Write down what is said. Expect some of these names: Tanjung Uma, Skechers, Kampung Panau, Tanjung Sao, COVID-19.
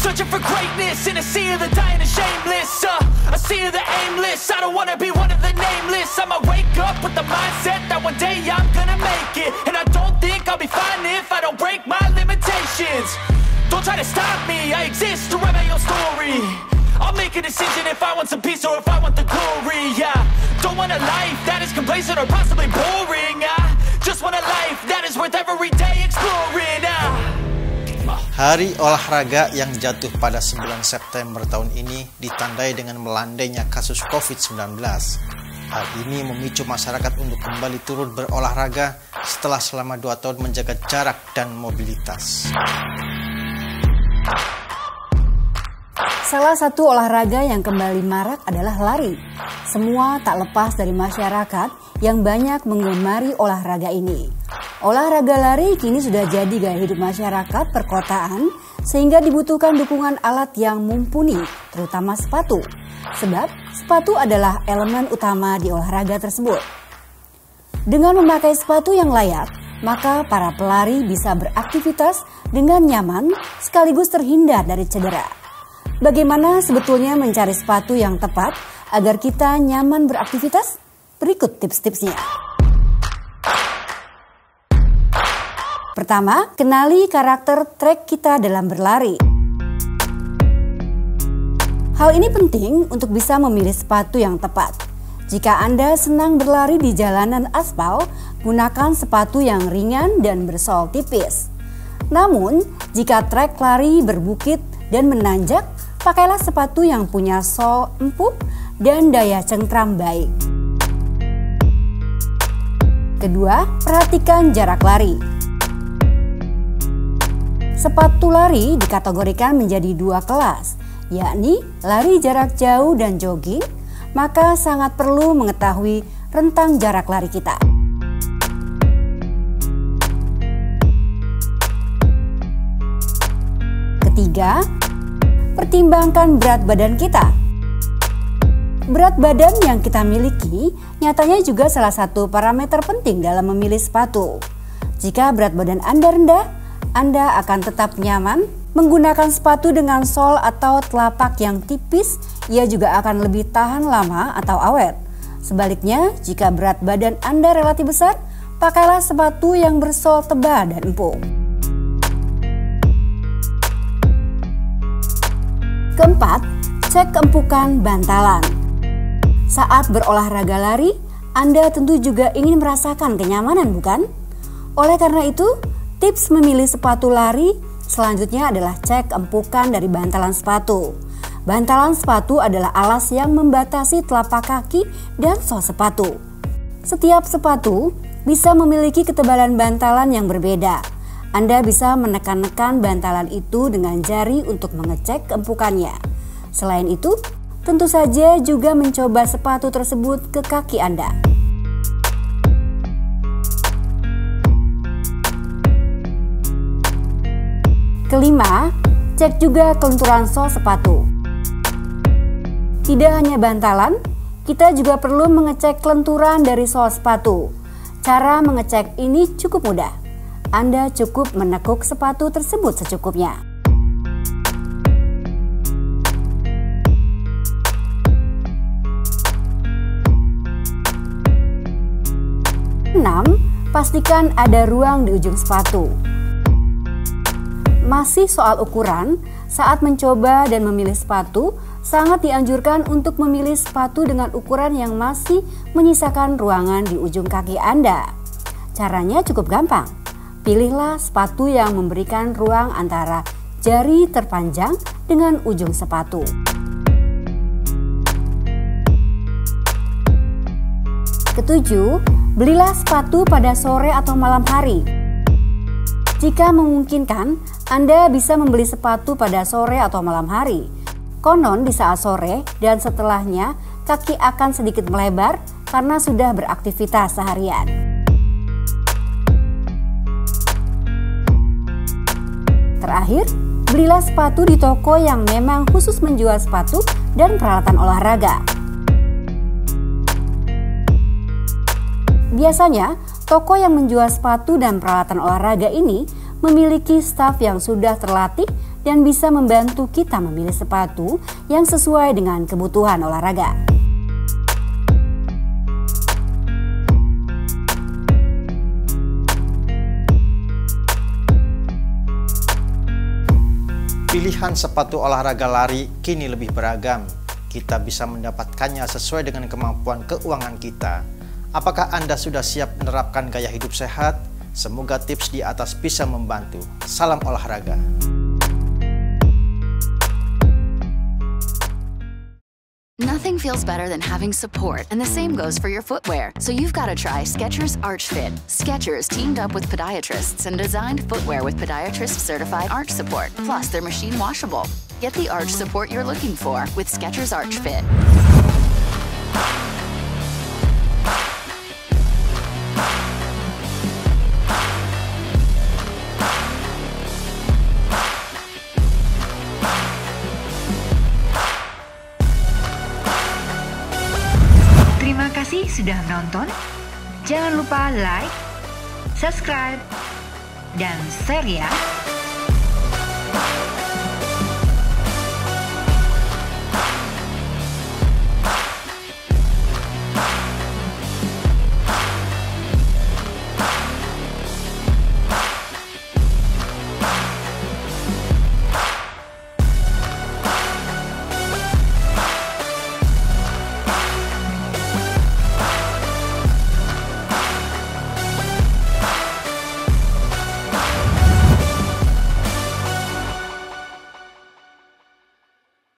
Searching for greatness in a sea of the dying and shameless, a sea of the aimless. I don't wanna be one of the nameless. I'ma wake up with the mindset that one day I'm gonna make it, and I don't think I'll be fine if I don't break my limitations. Don't try to stop me, I exist to write my own story. I'll make a decision if I want some peace or if I want the glory, yeah. Don't want a life that is complacent or possibly boring. I just want a life that is worth every day exploring. Hari olahraga yang jatuh pada 9 September tahun ini ditandai dengan melandainya kasus COVID-19. Hal ini memicu masyarakat untuk kembali turut berolahraga setelah selama 2 tahun menjaga jarak dan mobilitas. Salah satu olahraga yang kembali marak adalah lari. Semua tak lepas dari masyarakat yang banyak menggemari olahraga ini. Olahraga lari kini sudah jadi gaya hidup masyarakat perkotaan sehingga dibutuhkan dukungan alat yang mumpuni, terutama sepatu. Sebab sepatu adalah elemen utama di olahraga tersebut. Dengan memakai sepatu yang layak, maka para pelari bisa beraktivitas dengan nyaman sekaligus terhindar dari cedera. Bagaimana sebetulnya mencari sepatu yang tepat agar kita nyaman beraktivitas? Berikut tips-tipsnya. Pertama, kenali karakter trek kita dalam berlari. Hal ini penting untuk bisa memilih sepatu yang tepat. Jika Anda senang berlari di jalanan aspal, gunakan sepatu yang ringan dan bersol tipis. Namun, jika trek lari berbukit dan menanjak, pakailah sepatu yang punya sol empuk dan daya cengkram baik. Kedua, perhatikan jarak lari. Sepatu lari dikategorikan menjadi 2 kelas, yakni lari jarak jauh dan jogging, maka sangat perlu mengetahui rentang jarak lari kita. Ketiga, pertimbangkan berat badan kita. Berat badan yang kita miliki nyatanya juga salah satu parameter penting dalam memilih sepatu. Jika berat badan Anda rendah, Anda akan tetap nyaman menggunakan sepatu dengan sol atau telapak yang tipis. Ia juga akan lebih tahan lama atau awet. Sebaliknya, jika berat badan Anda relatif besar, pakailah sepatu yang bersol tebal dan empuk. Keempat, cek keempukan bantalan. Saat berolahraga lari, Anda tentu juga ingin merasakan kenyamanan, bukan? Oleh karena itu, tips memilih sepatu lari selanjutnya adalah cek empukan dari bantalan sepatu. Bantalan sepatu adalah alas yang membatasi telapak kaki dan sol sepatu. Setiap sepatu bisa memiliki ketebalan bantalan yang berbeda. Anda bisa menekan-nekan bantalan itu dengan jari untuk mengecek empukannya. Selain itu, tentu saja juga mencoba sepatu tersebut ke kaki Anda. Kelima, cek juga kelenturan sol sepatu. Tidak hanya bantalan, kita juga perlu mengecek kelenturan dari sol sepatu. Cara mengecek ini cukup mudah. Anda cukup menekuk sepatu tersebut secukupnya. Enam, pastikan ada ruang di ujung sepatu. Masih soal ukuran, saat mencoba dan memilih sepatu, sangat dianjurkan untuk memilih sepatu dengan ukuran yang masih menyisakan ruangan di ujung kaki Anda. Caranya cukup gampang. Pilihlah sepatu yang memberikan ruang antara jari terpanjang dengan ujung sepatu. Ketujuh, belilah sepatu pada sore atau malam hari. Jika memungkinkan, Anda bisa membeli sepatu pada sore atau malam hari. Konon di saat sore dan setelahnya, kaki akan sedikit melebar karena sudah beraktivitas seharian. Terakhir, belilah sepatu di toko yang memang khusus menjual sepatu dan peralatan olahraga. Biasanya, toko yang menjual sepatu dan peralatan olahraga ini memiliki staf yang sudah terlatih dan bisa membantu kita memilih sepatu yang sesuai dengan kebutuhan olahraga. Pilihan sepatu olahraga lari kini lebih beragam. Kita bisa mendapatkannya sesuai dengan kemampuan keuangan kita. Apakah Anda sudah siap menerapkan gaya hidup sehat? Semoga tips di atas bisa membantu. Salam olahraga. Nothing feels better than having support, and the same goes for your footwear. So you've got to try Skechers Arch Fit. Skechers teamed up with podiatrists and designed footwear with podiatrist-certified arch support. Plus, they're machine washable. Get the arch support you're looking for with Skechers Arch Fit. Terima kasih sudah menonton, jangan lupa like, subscribe, dan share ya!